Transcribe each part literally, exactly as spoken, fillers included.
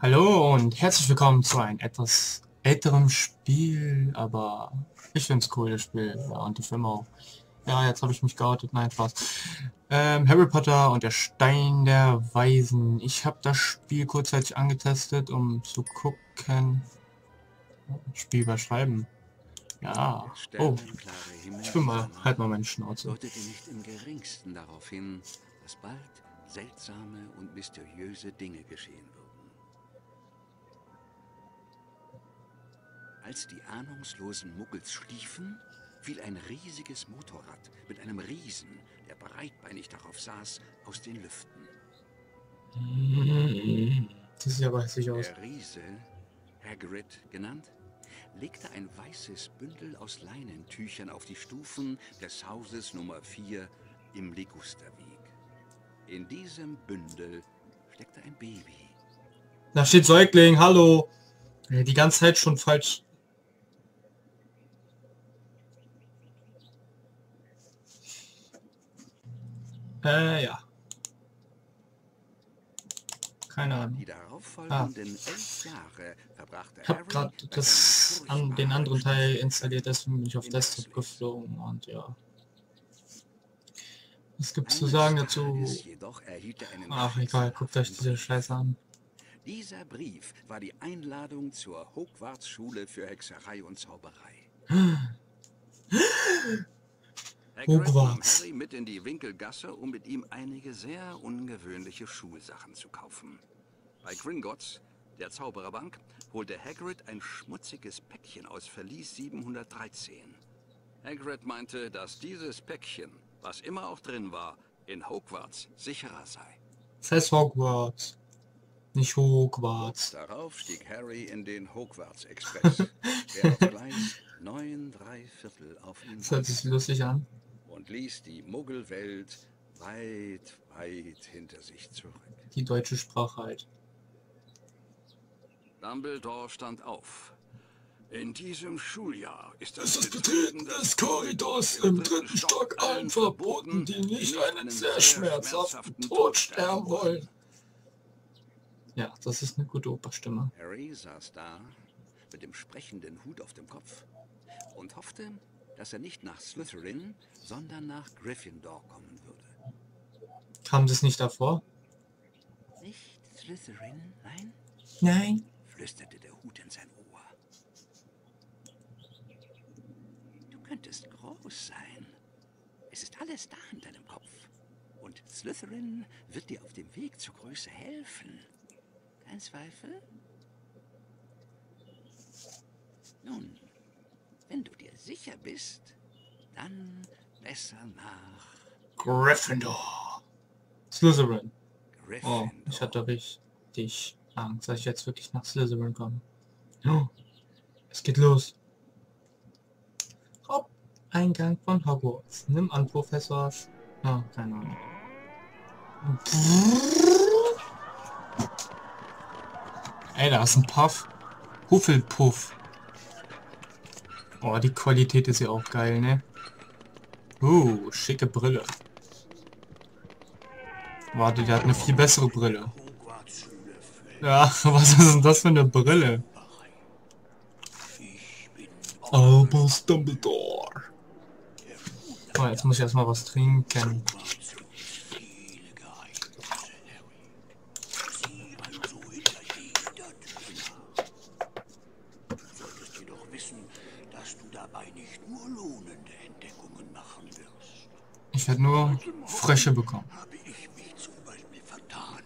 Hallo und herzlich willkommen zu einem etwas älteren Spiel, aber ich finde es cool, das Spiel, ja, und die Filme auch. Ja, jetzt habe ich mich geoutet, nein, Spaß. Ähm, Harry Potter und der Stein der Weisen. Ich habe das Spiel kurzzeitig angetestet, um zu gucken... Spiel überschreiben. Ja, oh, ich bin mal, halt mal meine Schnauze. Deutete nicht im geringsten darauf hin, dass bald seltsame und mysteriöse Dinge geschehen würden. Als die ahnungslosen Muggels schliefen, fiel ein riesiges Motorrad mit einem Riesen, der breitbeinig darauf saß, aus den Lüften. Das sieht aber hässlich aus. Der Riese, Hagrid genannt, legte ein weißes Bündel aus Leinentüchern auf die Stufen des Hauses Nummer vier im Ligusterweg. In diesem Bündel steckte ein Baby. Da steht Säugling, hallo! Die ganze Zeit schon falsch. Äh, ja. Keine Ahnung. Die darauffolgenden elf Jahre verbrachte Harry. Ich habe gerade das an den anderen Teil installiert, deswegen bin ich auf Desktop geflogen und ja. Was gibt's zu sagen dazu? Ach egal, guckt euch diese Scheiße an. Dieser Brief war die Einladung zur Hogwarts-Schule für Hexerei und Zauberei. Hogwarts. Harry mit in die Winkelgasse, um mit ihm einige sehr ungewöhnliche Schulsachen zu kaufen. Bei Gringotts, der Zaubererbank, holte Hagrid ein schmutziges Päckchen aus Verlies siebenhundertdreizehn. Hagrid meinte, dass dieses Päckchen, was immer auch drin war, in Hogwarts sicherer sei. Das heißt Hogwarts, nicht Hogwarts. Darauf stieg Harry in den Hogwarts-Express, der auf Gleis neun drei Viertel auf ihn. Das hört sich lustig an. Und ließ die Muggelwelt weit, weit hinter sich zurück. Die deutsche Sprache halt. Dumbledore stand auf. In diesem Schuljahr ist das, das Betreten des Korridors im dritten Stock allen verboten, die nicht einen sehr schmerzhaften Tod sterben wollen. Ja, das ist eine gute Operstimme. Harry saß da mit dem sprechenden Hut auf dem Kopf und hoffte, dass er nicht nach Slytherin, sondern nach Gryffindor kommen würde. Kam das nicht davor? Nicht Slytherin, nein? Nein, flüsterte der Hut in sein Ohr. Du könntest groß sein. Es ist alles da in deinem Kopf. Und Slytherin wird dir auf dem Weg zur Größe helfen. Kein Zweifel? Nun, wenn du dir sicher bist, dann besser nach... Gryffindor. Slytherin. Gryffindor. Oh, ich hatte richtig Angst, dass ich jetzt wirklich nach Slytherin komme. Oh, es geht los. Hopp, Eingang von Hogwarts. Nimm an, Professor. Oh, keine Ahnung. Ey, da ist ein Puff. Hufflepuff. Oh, die Qualität ist ja auch geil, ne? Uh, schicke Brille. Warte, der hat eine viel bessere Brille. Ja, was ist denn das für eine Brille? Albus Dumbledore. Oh, jetzt muss ich erstmal was trinken. Ich werde nur Frösche bekommen. Habe ich mich zum Beispiel vertan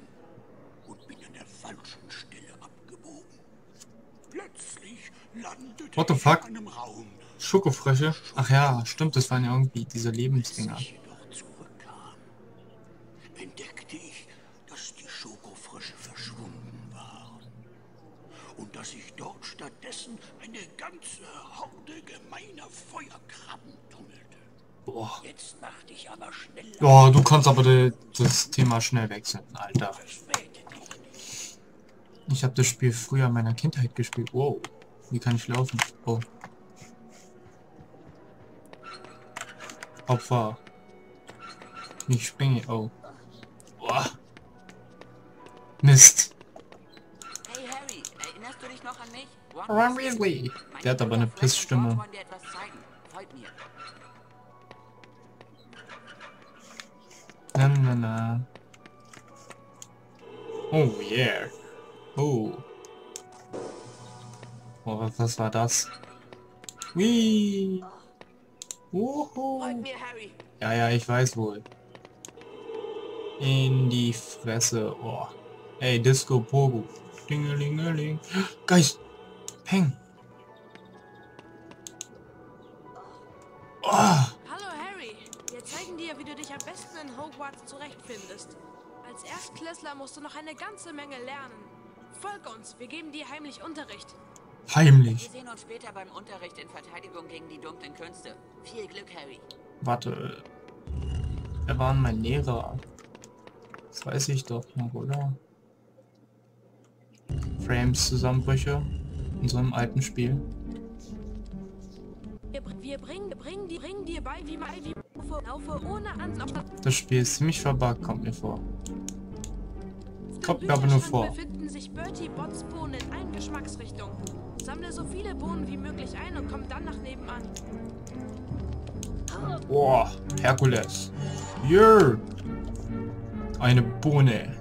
und bin an der falschen Stelle abgebogen. Plötzlich landete What the fuck? ich in einem Raum. Schokofrösche? Ach ja, stimmt, das waren ja irgendwie diese Lebensdinger. Als ich jedoch zurückkam, entdeckte ich, dass die Schokofrösche verschwunden waren und dass ich dort stattdessen eine ganze Horde gemeiner Feuerkrabben tummelte. Boah. Jetzt mach dich aber schnell. Boah, du kannst aber de, das Thema schnell wechseln, Alter. Ich habe das Spiel früher in meiner Kindheit gespielt. Wow, wie kann ich laufen? Oh. Opfer. Ich springe. Oh. Boah. Mist. Hey Erinnerst du dich noch an mich? Ron Weasley. Der hat aber eine Pissstimme. Na, na, na. Oh yeah. Oh. Oh, was, was war das? Whee. Woho. Ja, ja, ich weiß wohl. In die Fresse. Oh. Ey, Disco Pogo. Dingelingeling. Geist. Peng. Oh. Hallo Harry. Wir zeigen dir, wie du dich am besten in Hogwarts zurechtfindest. Als Erstklässler musst du noch eine ganze Menge lernen. Folg uns, wir geben dir heimlich Unterricht. Heimlich. Wir sehen uns später beim Unterricht in Verteidigung gegen die dunklen Künste. Viel Glück, Harry. Warte. Er war mein Lehrer. Das weiß ich doch noch, oder? Frames-Zusammenbrüche in so einem alten Spiel. Wir, wir bringen, bringen, die, bringen dir bei, wie man laufe ohne Anlauf. Das Spiel ist ziemlich verbuggt, kommt mir vor. Kommt mir aber nur vor. Befinden sich Bertie Bots Bohnen in allen Geschmacksrichtungen. Sammle so viele Bohnen wie möglich ein und komm dann nach nebenan. Boah, Herkules. Yeah. Eine Bohne.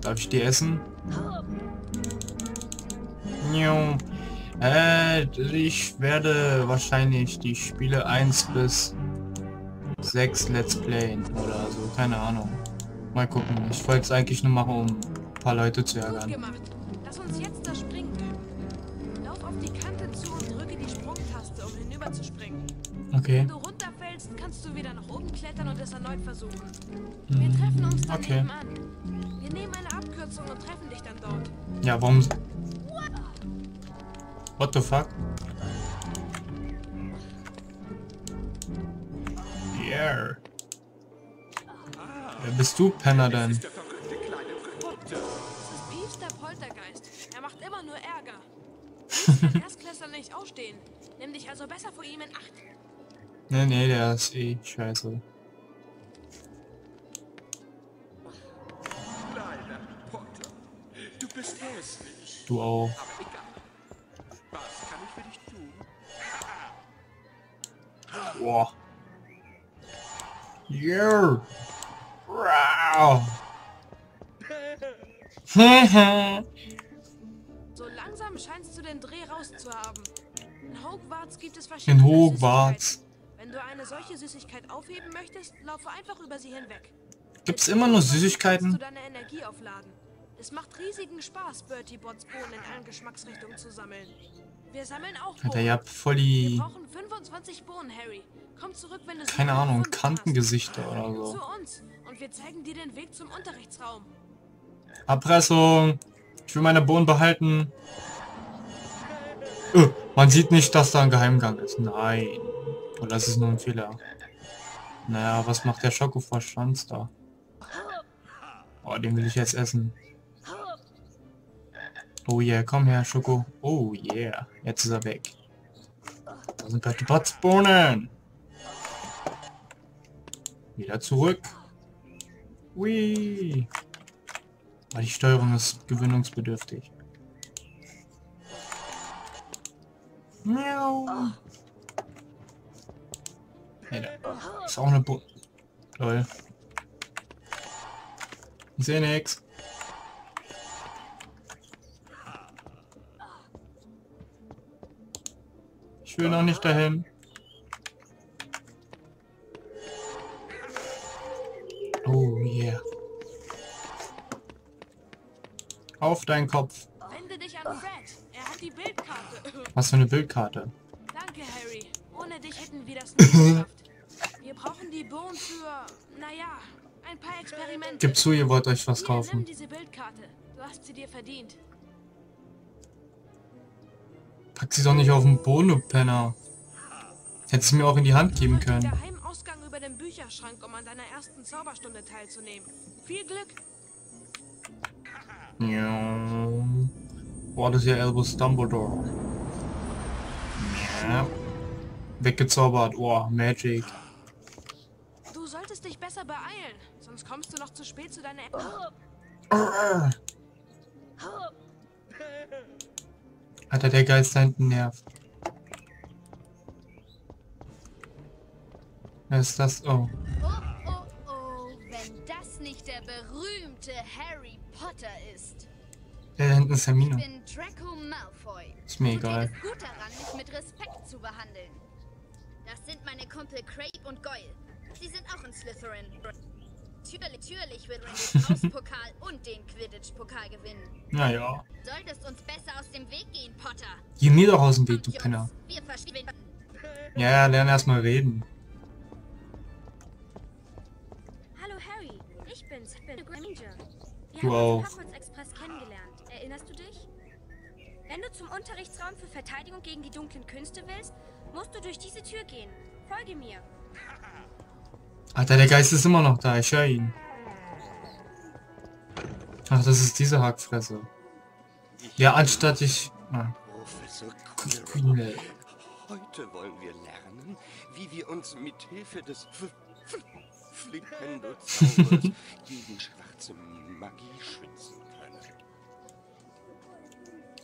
Darf ich die essen? Äh, ich werde wahrscheinlich die Spiele eins bis sechs Let's Playen oder so, keine Ahnung. Mal gucken, ich wollte es eigentlich nur machen, um ein paar Leute zu ärgern. Gut gemacht. Lass uns jetzt das Springen üben. Lauf auf die Kante zu und drücke die Sprungtaste, um hinüber zu springen. Okay. Wenn du runterfällst, kannst du wieder nach oben klettern und es erneut versuchen. Wir treffen uns dann okay. An. Wir nehmen eine Abkürzung und treffen dich dann dort. Ja, warum... What the fuck? Yeah. Wer bist du, Penner denn? Das ist der verrückte kleine Verrückte. Das ist Beefs, der Poltergeist. Er macht immer nur Ärger. Du kannst Erstklässler nicht ausstehen. Nimm dich also besser vor ihm in Acht. Nee, nee, der ist eh scheiße. Kleiner Potter, du bist hässlich. Du auch. Boah. Yeah. Wow. So langsam scheinst du den Dreh raus zu haben. In Hogwarts gibt es verschiedene In Hogwarts. Süßigkeiten. Wenn du eine solche Süßigkeit aufheben möchtest, laufe einfach über sie hinweg. Gibt's immer nur Süßigkeiten? Kannst du deine Energie aufladen. Es macht riesigen Spaß, Bertie Bots Bohnen in allen Geschmacksrichtungen zu sammeln. Wir sammeln auch Bohnen. Alter, ihr habt voll die... Wir brauchen fünfundzwanzig Bohnen, Harry. Komm zurück, wenn du... Keine Ahnung, Kantengesichter hast. Oder so. Zu uns und wir zeigen dir den Weg zum Unterrichtsraum. Erpressung! Ich will meine Bohnen behalten. Oh, man sieht nicht, dass da ein Geheimgang ist. Nein. Oder das ist nur ein Fehler. Naja, was macht der Schokoverschwanz da? Oh, den will ich jetzt essen. Oh yeah, komm her, Schoko. Oh yeah, jetzt ist er weg. Da sind halt die Botsbohnen. Wieder zurück. Ui. Aber die Steuerung ist gewöhnungsbedürftig. Miau. Hey, da ist auch eine Bo... Lol. Ich sehe nix. Ich will noch nicht dahin. Oh yeah. Auf deinen Kopf. Wende dich an Fred. Er hat die Bildkarte. Was für eine Bildkarte? Danke, Harry. Ohne dich hätten wir das nicht geschafft. Wir brauchen die Bohnen für, naja, ein paar Experimente. Gib zu, ihr wollt euch was Hier, kaufen. Nimm diese Bildkarte. Du hast sie dir verdient. Pack sie doch nicht auf den Boden, du Penner. Hättest du mir auch in die Hand geben können. Geheimausgang über den Bücherschrank, um an deiner ersten Zauberstunde teilzunehmen. Viel Glück. Ja. Boah, das ist ja Albus Dumbledore. Ja. Weggezaubert. Oh, Magic. Du solltest dich besser beeilen, sonst kommst du noch zu spät zu deiner... Alter, der Geist da hinten nervt. Was ist das? Oh. Oh, oh, oh. Wenn das nicht der berühmte Harry Potter ist. Der da hinten ist Hermine. Ich bin Draco Malfoy. Ist mir egal. Du gehst gut daran, mich mit Respekt zu behandeln. Das sind meine Kumpel Crabbe und Goyle. Sie sind auch in Slytherin. Natürlich wird Ron den Hauspokal und den Quidditch-Pokal gewinnen. Naja. Solltest uns besser aus dem Weg gehen, Potter. Geh mir doch aus dem Weg, du Penner. Wir verschwinden. Ja, lern erstmal reden. Hallo Harry, ich bin's, Hermione Granger. Wir wow. haben uns Hogwarts Express kennengelernt. Erinnerst du dich? Wenn du zum Unterrichtsraum für Verteidigung gegen die dunklen Künste willst, musst du durch diese Tür gehen. Folge mir. Alter, der Geist ist immer noch da, ich höre ihn. Ach, das ist diese Hackfresse. Ja, anstatt ich... Ah. Professor Quirrell. Heute wollen wir lernen, wie wir uns mit Hilfe des Flipendo-Zaubers gegen schwarze Magie schützen können.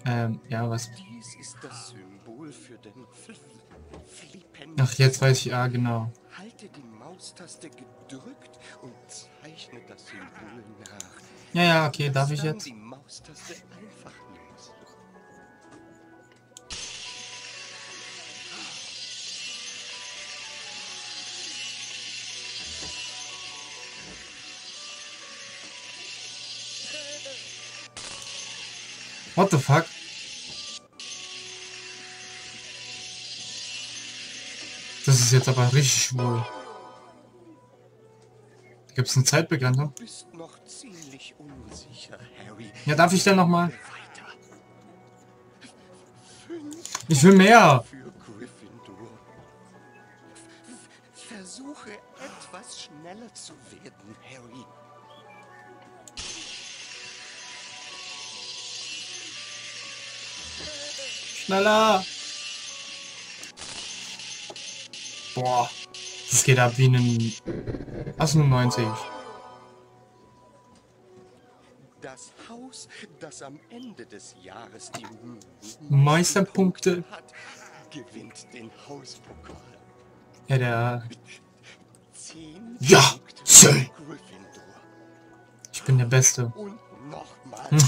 Ähm, ja, was... Dies ist das Symbol für den Flipendo. Ach, jetzt weiß ich, ja, genau. Halte die Maustaste gedrückt und zeichne das Symbol nach. Ja, ja, okay, darf ich jetzt? Die Maustaste einfach lösen. What the fuck? Das ist jetzt aber richtig schwul. Gibt es eine Zeitbegrenzung? Du bist noch ziemlich unsicher, Harry. Ja, darf ich denn nochmal? Ich will mehr! Für Gryffindor. Versuche etwas schneller zu werden, Harry. Schneller! Boah, das geht ab wie ein... Ach, neunzig. Das Haus, das am Ende des Jahres die Meisterpunkte hat, gewinnt den Hauspokal. Ja, der... Ja, schön! Ich bin der Beste. Und nochmal.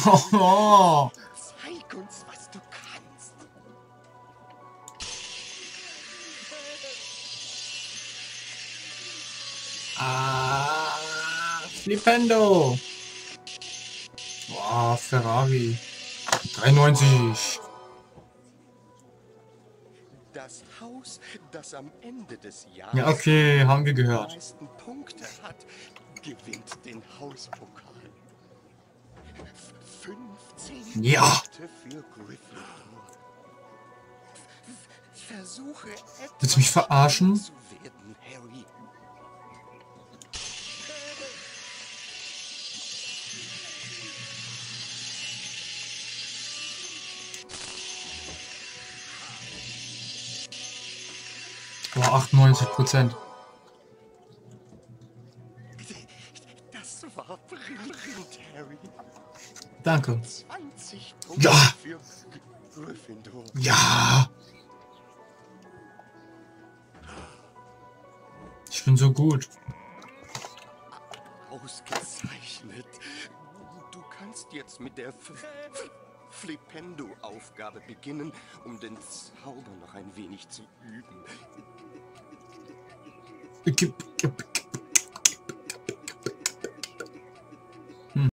Zeig uns, was du kannst. Ah, Flipendo! Boah, Ferrari. dreiundneunzig. Das Haus, das am Ende des Jahres ja, okay, haben wir gehört. Die meisten Punkte hat, gewinnt den Hauspokal. fünfzehn ja. Punkte für Gryffindor. Versuche etwas. Willst du mich verarschen? Zu werden, Harry. achtundneunzig Prozent. Das war brillant, Harry. Danke. zwanzig Punkte ja. Für Gryffindor. Ja. Ich bin so gut. Ausgezeichnet. Du kannst jetzt mit der Flipendo-Aufgabe beginnen, um den Zauber noch ein wenig zu üben. Gib, gib,